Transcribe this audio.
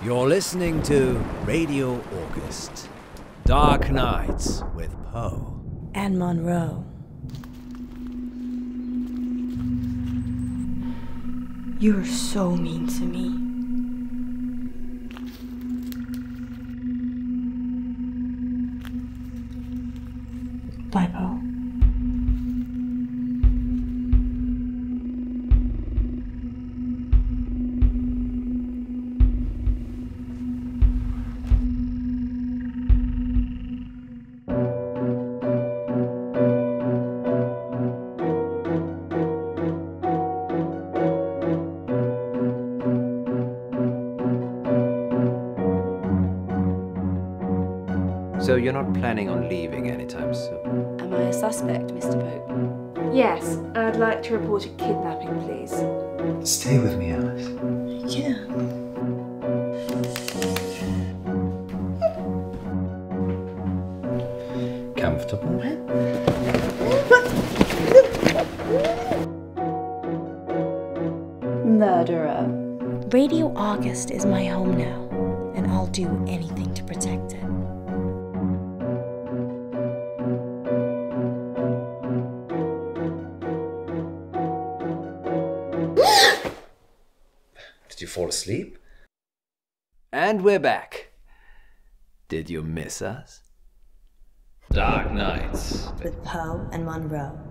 You're listening to Radio August, Dark Nights with Poe and Munro. You were so mean to me. So you're not planning on leaving anytime soon? Am I a suspect, Mr. Poe? Yes, I'd like to report a kidnapping, please. Stay with me, Alice. Yeah. Comfortable? Murderer. Radio August is my home now, and I'll do anything to protect it. Did you fall asleep? And we're back. Did you miss us? Dark Nights with Poe and Munro.